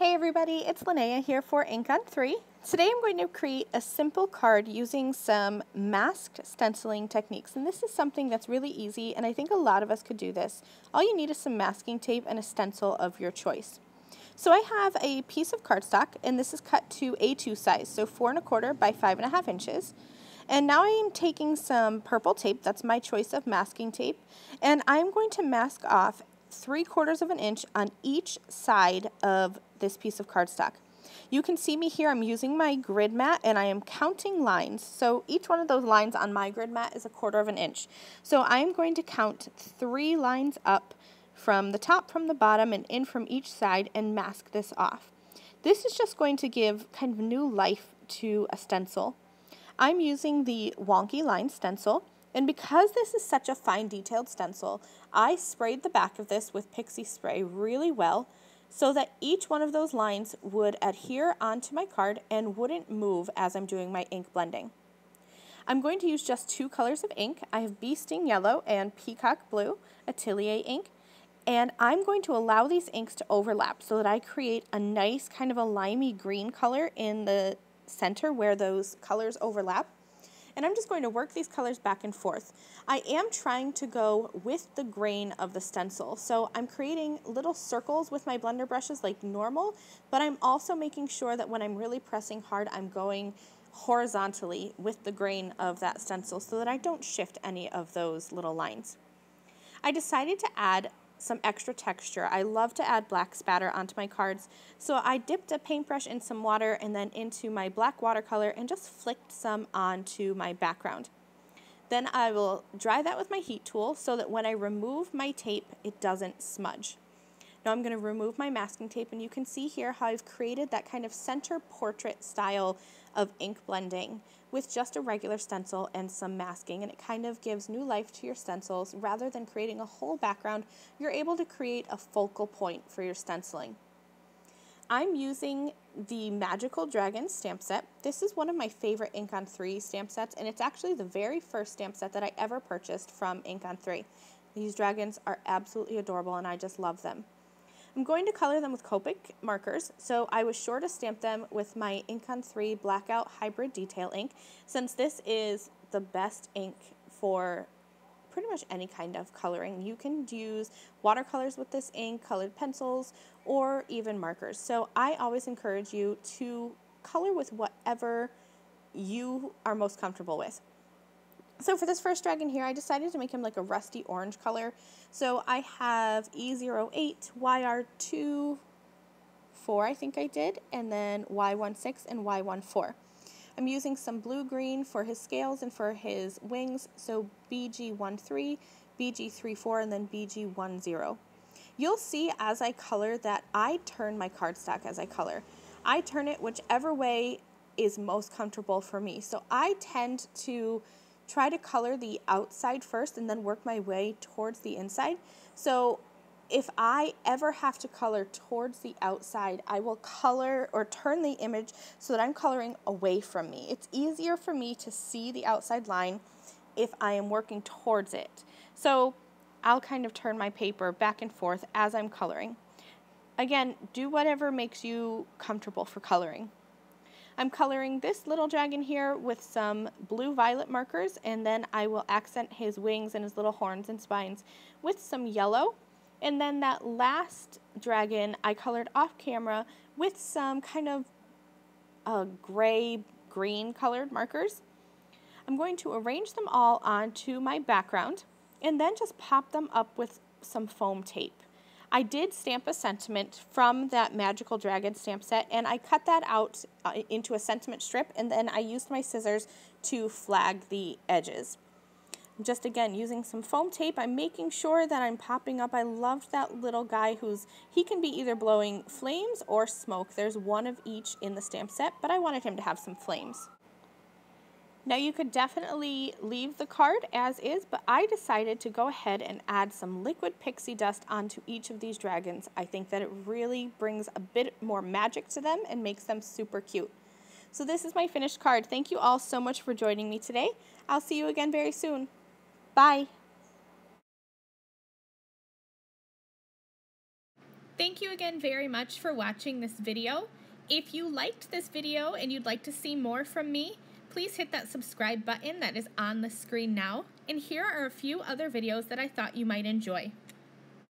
Hey everybody, it's Linnea here for Ink on 3. Today I'm going to create a simple card using some masked stenciling techniques, and this is something that's really easy and I think a lot of us could do this. All you need is some masking tape and a stencil of your choice. So I have a piece of cardstock and this is cut to A2 size, so 4 1/4 by 5 1/2 inches. And now I am taking some purple tape, that's my choice of masking tape, and I'm going to mask off 3/4 of an inch on each side of this piece of cardstock. You can see me here, I'm using my grid mat and I am counting lines. So each one of those lines on my grid mat is 1/4 of an inch. So I'm going to count 3 lines up from the top, from the bottom, and in from each side and mask this off. This is just going to give kind of new life to a stencil. I'm using the Wonky Lines Stencil. And because this is such a fine detailed stencil, I sprayed the back of this with Pixie Spray really well so that each one of those lines would adhere onto my card and wouldn't move as I'm doing my ink blending. I'm going to use just 2 colors of ink. I have Bee Sting Yellow and Peacock Blue Atelier Ink. And I'm going to allow these inks to overlap so that I create a nice kind of a limey green color in the center where those colors overlap. And I'm just going to work these colors back and forth. I am trying to go with the grain of the stencil. So I'm creating little circles with my blender brushes like normal, but I'm also making sure that when I'm really pressing hard, I'm going horizontally with the grain of that stencil so that I don't shift any of those little lines. I decided to add some extra texture. I love to add black spatter onto my cards. So I dipped a paintbrush in some water and then into my black watercolor and just flicked some onto my background. Then I will dry that with my heat tool so that when I remove my tape, it doesn't smudge. Now I'm going to remove my masking tape and you can see here how I've created that kind of center portrait style of ink blending with just a regular stencil and some masking, and it kind of gives new life to your stencils. Rather than creating a whole background, you're able to create a focal point for your stenciling. I'm using the Magical Dragons Stamp Set. This is one of my favorite Ink on 3 stamp sets, and it's actually the very first stamp set that I ever purchased from Ink on 3. These dragons are absolutely adorable and I just love them. I'm going to color them with Copic markers, so I was sure to stamp them with my InkOn3 Blackout Hybrid Detail Ink, since this is the best ink for pretty much any kind of coloring. You can use watercolors with this ink, colored pencils, or even markers. So I always encourage you to color with whatever you are most comfortable with. So for this first dragon here, I decided to make him like a rusty orange color. So I have E08, YR24, I think I did, and then Y16 and Y14. I'm using some blue-green for his scales and for his wings, so BG13, BG34, and then BG10. You'll see as I color that I turn my cardstock as I color. I turn it whichever way is most comfortable for me. So I tend to try to color the outside first and then work my way towards the inside. So if I ever have to color towards the outside, I will color or turn the image so that I'm coloring away from me. It's easier for me to see the outside line if I am working towards it. So I'll kind of turn my paper back and forth as I'm coloring. Again, do whatever makes you comfortable for coloring. I'm coloring this little dragon here with some blue-violet markers, and then I will accent his wings and his little horns and spines with some yellow. And then that last dragon I colored off-camera with some kind of gray-green colored markers. I'm going to arrange them all onto my background and then just pop them up with some foam tape. I did stamp a sentiment from that Magical Dragon stamp set, and I cut that out into a sentiment strip, and then I used my scissors to flag the edges. Just again, using some foam tape, I'm making sure that I'm popping up. I loved that little guy he can be either blowing flames or smoke. There's one of each in the stamp set, but I wanted him to have some flames. Now you could definitely leave the card as is, but I decided to go ahead and add some liquid pixie dust onto each of these dragons. I think that it really brings a bit more magic to them and makes them super cute. So this is my finished card. Thank you all so much for joining me today. I'll see you again very soon. Bye. Thank you again very much for watching this video. If you liked this video and you'd like to see more from me, please hit that subscribe button that is on the screen now. And here are a few other videos that I thought you might enjoy.